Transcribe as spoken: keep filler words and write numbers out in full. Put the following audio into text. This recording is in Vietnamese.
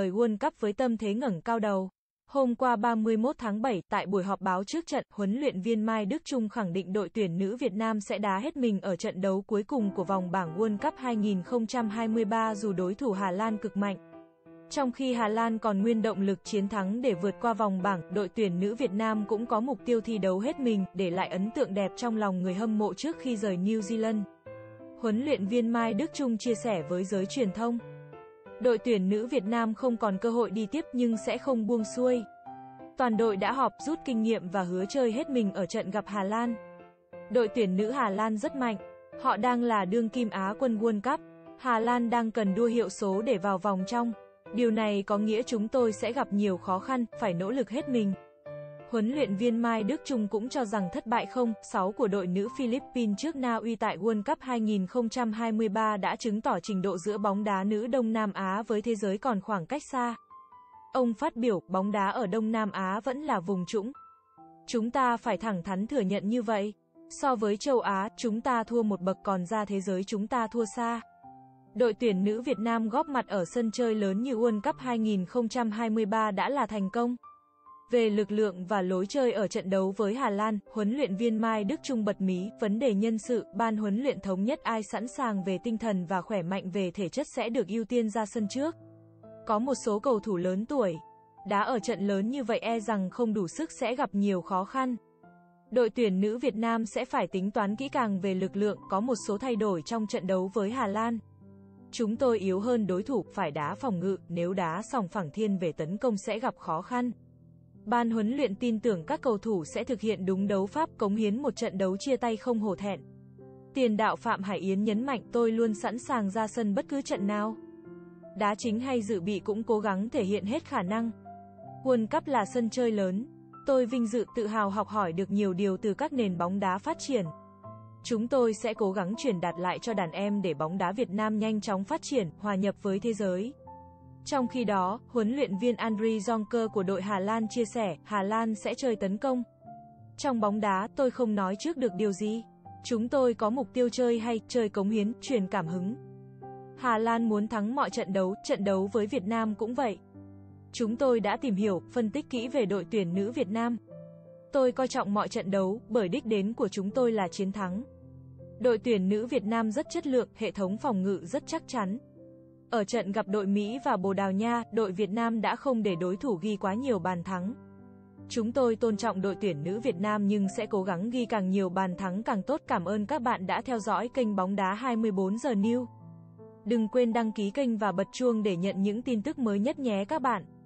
lời World Cup với tâm thế ngẩng cao đầu. Hôm qua ba mươi mốt tháng bảy, tại buổi họp báo trước trận, huấn luyện viên Mai Đức Chung khẳng định đội tuyển nữ Việt Nam sẽ đá hết mình ở trận đấu cuối cùng của vòng bảng World Cup hai không hai ba dù đối thủ Hà Lan cực mạnh. Trong khi Hà Lan còn nguyên động lực chiến thắng để vượt qua vòng bảng, đội tuyển nữ Việt Nam cũng có mục tiêu thi đấu hết mình, để lại ấn tượng đẹp trong lòng người hâm mộ trước khi rời New Zealand. Huấn luyện viên Mai Đức Chung chia sẻ với giới truyền thông. Đội tuyển nữ Việt Nam không còn cơ hội đi tiếp nhưng sẽ không buông xuôi. Toàn đội đã họp, rút kinh nghiệm và hứa chơi hết mình ở trận gặp Hà Lan. Đội tuyển nữ Hà Lan rất mạnh. Họ đang là đương kim Á quân World Cup. Hà Lan đang cần đua hiệu số để vào vòng trong. Điều này có nghĩa chúng tôi sẽ gặp nhiều khó khăn, phải nỗ lực hết mình. Huấn luyện viên Mai Đức Chung cũng cho rằng thất bại không sáu của đội nữ Philippines trước Na Uy tại World Cup hai không hai ba đã chứng tỏ trình độ giữa bóng đá nữ Đông Nam Á với thế giới còn khoảng cách xa. Ông phát biểu, bóng đá ở Đông Nam Á vẫn là vùng trũng. Chúng ta phải thẳng thắn thừa nhận như vậy. So với châu Á, chúng ta thua một bậc còn ra thế giới chúng ta thua xa. Đội tuyển nữ Việt Nam góp mặt ở sân chơi lớn như World Cup hai không hai ba đã là thành công. Về lực lượng và lối chơi ở trận đấu với Hà Lan, huấn luyện viên Mai Đức Chung bật mí, vấn đề nhân sự, ban huấn luyện thống nhất ai sẵn sàng về tinh thần và khỏe mạnh về thể chất sẽ được ưu tiên ra sân trước. Có một số cầu thủ lớn tuổi, đá ở trận lớn như vậy e rằng không đủ sức sẽ gặp nhiều khó khăn. Đội tuyển nữ Việt Nam sẽ phải tính toán kỹ càng về lực lượng, có một số thay đổi trong trận đấu với Hà Lan. Chúng tôi yếu hơn đối thủ, phải đá phòng ngự, nếu đá sòng phẳng thiên về tấn công sẽ gặp khó khăn. Ban huấn luyện tin tưởng các cầu thủ sẽ thực hiện đúng đấu pháp, cống hiến một trận đấu chia tay không hổ thẹn. Tiền đạo Phạm Hải Yến nhấn mạnh, tôi luôn sẵn sàng ra sân bất cứ trận nào. Đá chính hay dự bị cũng cố gắng thể hiện hết khả năng. World Cup là sân chơi lớn. Tôi vinh dự tự hào học hỏi được nhiều điều từ các nền bóng đá phát triển. Chúng tôi sẽ cố gắng truyền đạt lại cho đàn em để bóng đá Việt Nam nhanh chóng phát triển, hòa nhập với thế giới. Trong khi đó, huấn luyện viên Andries Jonker của đội Hà Lan chia sẻ, Hà Lan sẽ chơi tấn công. Trong bóng đá, tôi không nói trước được điều gì. Chúng tôi có mục tiêu chơi hay, chơi cống hiến, truyền cảm hứng. Hà Lan muốn thắng mọi trận đấu, trận đấu với Việt Nam cũng vậy. Chúng tôi đã tìm hiểu, phân tích kỹ về đội tuyển nữ Việt Nam. Tôi coi trọng mọi trận đấu, bởi đích đến của chúng tôi là chiến thắng. Đội tuyển nữ Việt Nam rất chất lượng, hệ thống phòng ngự rất chắc chắn. Ở trận gặp đội Mỹ và Bồ Đào Nha, đội Việt Nam đã không để đối thủ ghi quá nhiều bàn thắng. Chúng tôi tôn trọng đội tuyển nữ Việt Nam nhưng sẽ cố gắng ghi càng nhiều bàn thắng càng tốt. Cảm ơn các bạn đã theo dõi kênh Bóng Đá hai mươi bốn giờ News. Đừng quên đăng ký kênh và bật chuông để nhận những tin tức mới nhất nhé các bạn.